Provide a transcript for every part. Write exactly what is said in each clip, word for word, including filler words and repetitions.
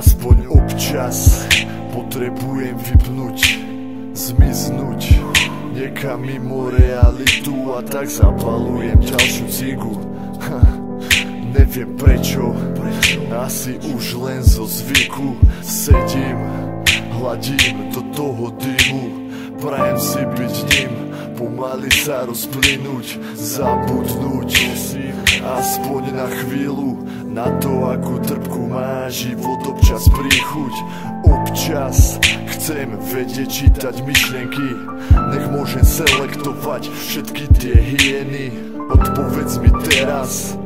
Aspoň občas potrebujem vypnúť, zmiznúť niekam mimo realitu, a tak zapalujem ďalšiu cigu. Ha, neviem prečo, asi už len zo zvyku. Sedím, hladím do toho dymu, prajem si byť ním, pomaly sa rozplynúť, zabudnúť si aspoň na chvíľu na to, akú trpku má život občas príchuť. Občas chcem vedieť čítať myšlienky, nech môžem selektovať všetky tie hyeny. Odpovedz mi teraz,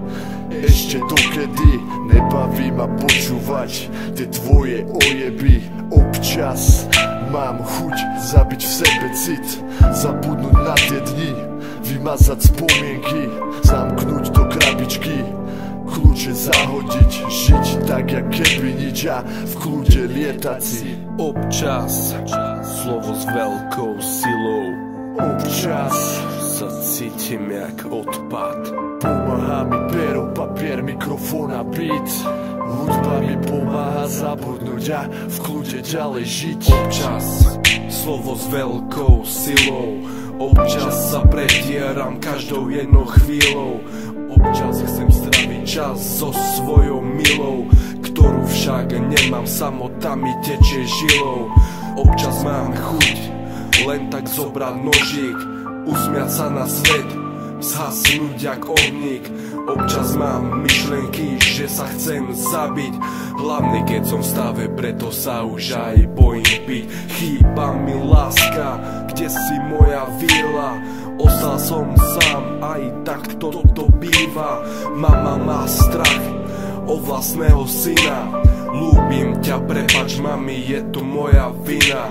ešte dokedy? Nebaví ma počúvať tie tvoje ojeby. Občas mám chuť zabiť v sebe cit, zabudnúť na tie dni, vymazať spomienky, zamknúť do krabičky, kľúče zahodiť, žiť tak, jak keby nič, a v kľude lietať si. Občas slovo s veľkou silou, občas sa cítim jak odpad. Pomáha mi pero, papier, mikrofón a beat, hudba mi pomáha zabudnúť a v kľude ďalej žiť. Občas slovo s veľkou silou, občas sa pretieram každou jednou chvíľou. Občas chcem straviť čas so svojou milou, ktorú však nemám, samota mi tečie žilou. Občas mám chuť len tak zobrať nožík, usmiať sa na svet, zhasnúť jak ohník. Občas mám myšlenky, že sa chcem zabiť, hlavne keď som v stave, preto sa už aj bojím byť. Chýba mi láska, kde si moja vila? Ostal som sám, aj tak to to býva. Mama má strach o vlastného syna. Ľúbim ťa, prepáč mami, je to moja vina.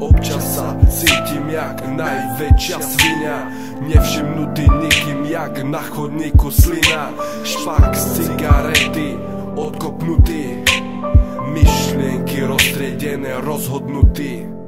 Občas sa cítim jak najväčšia svinia, nevšimnutý nikým jak na chodníku slina. Špak z cigarety odkopnutý, myšlienky roztriedené, rozhodnutý.